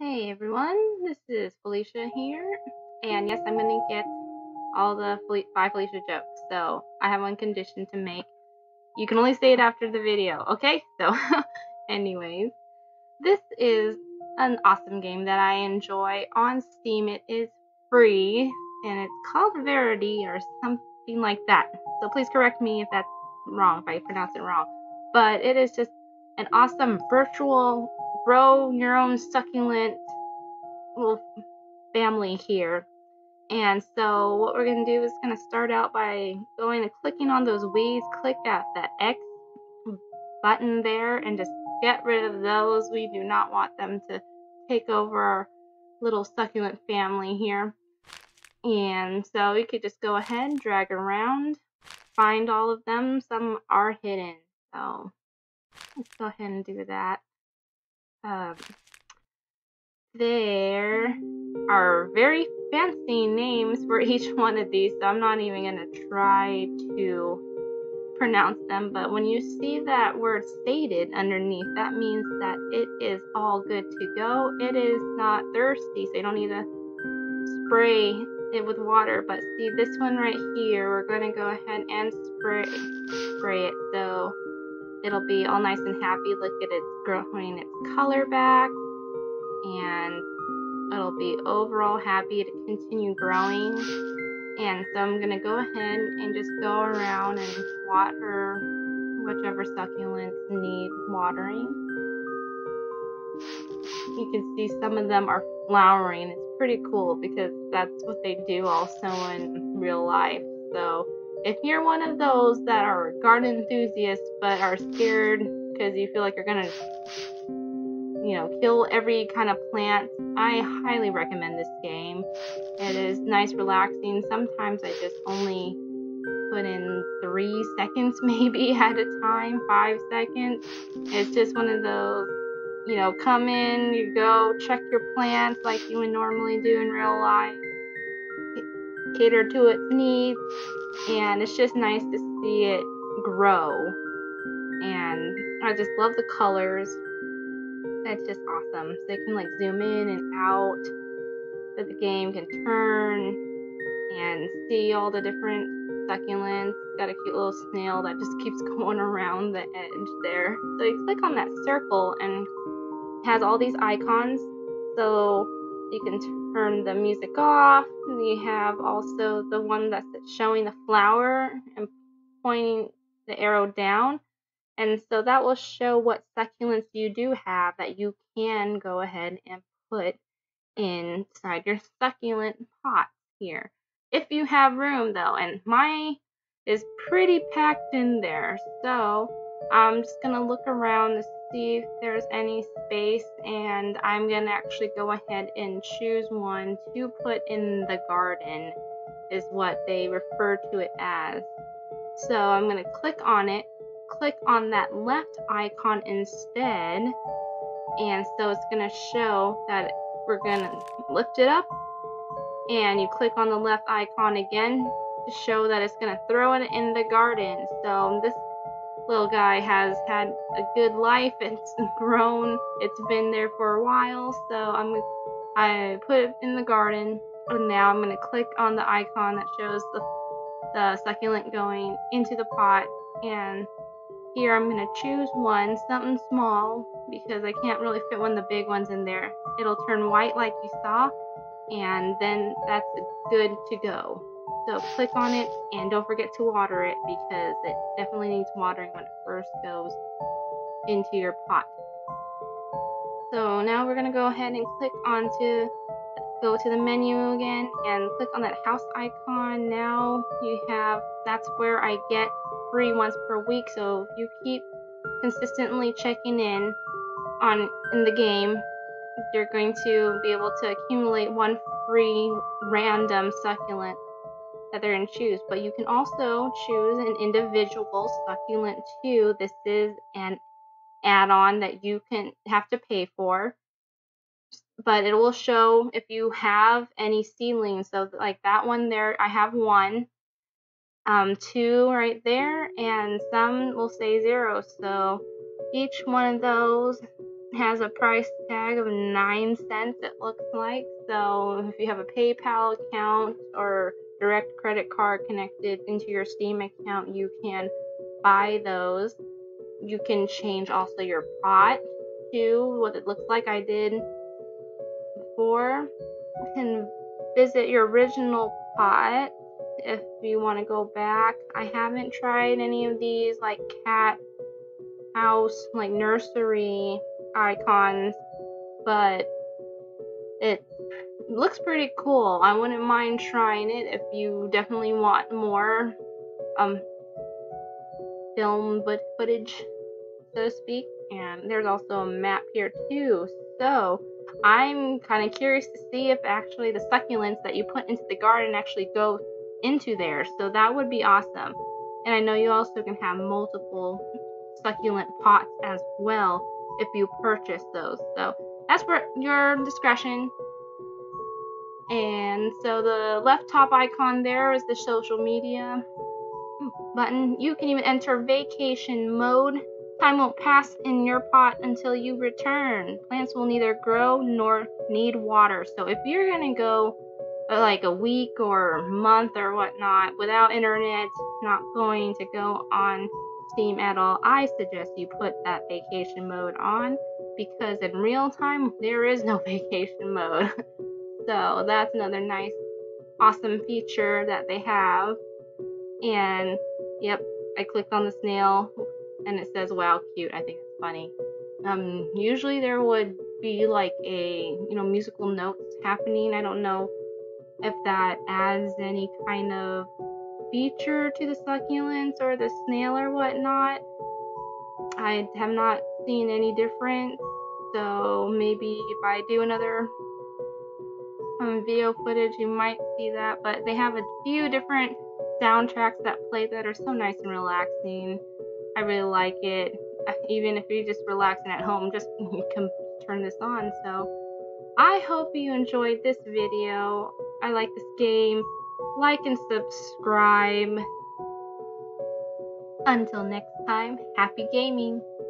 Hey everyone, this is Felicia here, and yes, I'm going to get all the By Felicia jokes, so I have one condition to make. You can only say it after the video, okay? So, anyways, this is an awesome game that I enjoy on Steam. It is free, and it's called Viridi or something like that, so please correct me if that's wrong, if I pronounce it wrong. But it is just an awesome virtual grow your own succulent little family here. And so what we're going to do is going to start out by going and clicking on those weeds. Click at that X button there and just get rid of those. We do not want them to take over our little succulent family here. And so you could just go ahead, drag around, find all of them. Some are hidden. So let's go ahead and do that. There are very fancy names for each one of these, so I'm not even going to try to pronounce them, but when you see that word stated underneath, that means that it is all good to go. It is not thirsty, so you don't need to spray it with water, but see this one right here, we're going to go ahead and spray it, so it'll be all nice and happy. Look at it growing its color back, and it'll be overall happy to continue growing. And so I'm gonna go ahead and just go around and water whichever succulents need watering. You can see some of them are flowering. It's pretty cool because that's what they do also in real life. So if you're one of those that are garden enthusiasts but are scared because you feel like you're gonna, you know, kill every kind of plant, I highly recommend this game. It is nice, relaxing. Sometimes I just only put in 3 seconds maybe at a time, 5 seconds. It's just one of those, you know, come in, you go, check your plants like you would normally do in real life, cater to its needs, and it's just nice to see it grow. And I just love the colors. It's just awesome. So you can like zoom in and out, so the game can turn and see all the different succulents. Got a cute little snail that just keeps going around the edge there. So you click on that circle and it has all these icons, so you can turn the music off. You have also the one that's showing the flower and pointing the arrow down, and so that will show what succulents you do have that you can go ahead and put inside your succulent pot here if you have room though, and mine is pretty packed in there, so I'm just gonna look around to see if there's any space, and I'm gonna actually go ahead and choose one to put in the garden is what they refer to it as. So I'm gonna click on it, click on that left icon instead, and so it's gonna show that we're gonna lift it up, and you click on the left icon again to show that it's gonna throw it in the garden. So this little guy has had a good life. It's grown. It's been there for a while. So I put it in the garden, and now I'm gonna click on the icon that shows the succulent going into the pot. And here I'm gonna choose one, something small, because I can't really fit one of the big ones in there. It'll turn white like you saw, and then that's good to go. So click on it, and don't forget to water it because it definitely needs watering when it first goes into your pot. So now we're going to go ahead and click on to go to the menu again and click on that house icon. Now you have, that's where I get free once per week. So if you keep consistently checking in in the game, you're going to be able to accumulate one free random succulent that they're going to choose, but you can also choose an individual succulent too. This is an add-on that you can have to pay for, but it will show if you have any seedlings. So like that one there, I have one, 2 right there, and some will say 0. So each one of those has a price tag of 9 cents, it looks like. So if you have a PayPal account or direct credit card connected into your Steam account, you can buy those. You can change also your pot to what it looks like I did before. You can visit your original pot if you want to go back. I haven't tried any of these like cat house, like nursery icons, but it looks pretty cool. I wouldn't mind trying it if you definitely want more film footage, so to speak. And there's also a map here too, so I'm kind of curious to see if actually the succulents that you put into the garden actually go into there, so that would be awesome. And I know you also can have multiple succulent pots as well if you purchase those, so that's for your discretion. And so the left top icon there is the social media button. You can even enter vacation mode. Time won't pass in your pot until you return. Plants will neither grow nor need water. So if you're gonna go like a week or month or whatnot without internet, not going to go on Steam at all, I suggest you put that vacation mode on, because in real time there is no vacation mode. So that's another nice, awesome feature that they have. And yep, I clicked on the snail and it says, wow, cute. I think it's funny. Usually there would be like a, musical notes happening. I don't know if that adds any kind of feature to the succulents or the snail or whatnot. I have not seen any difference. So maybe if I do another video footage, you might see that. But they have a few different soundtracks that play that are so nice and relaxing. I really like it. Even if you're just relaxing at home, just you can turn this on. So I hope you enjoyed this video. I like this game. Like and subscribe. Until next time, happy gaming.